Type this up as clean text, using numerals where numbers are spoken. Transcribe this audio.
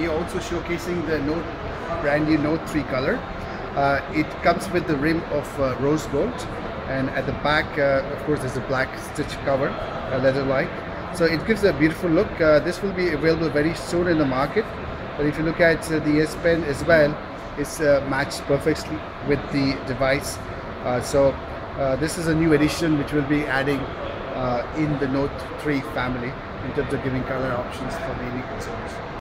We are also showcasing the brand new Note 3 color. It comes with the rim of rose gold, and at the back, of course, there's a black stitch cover, leather-like. So it gives a beautiful look. This will be available very soon in the market. But if you look at the S Pen as well, it's matched perfectly with the device. This is a new addition which we'll be adding in the Note 3 family in terms of giving color options for many consumers.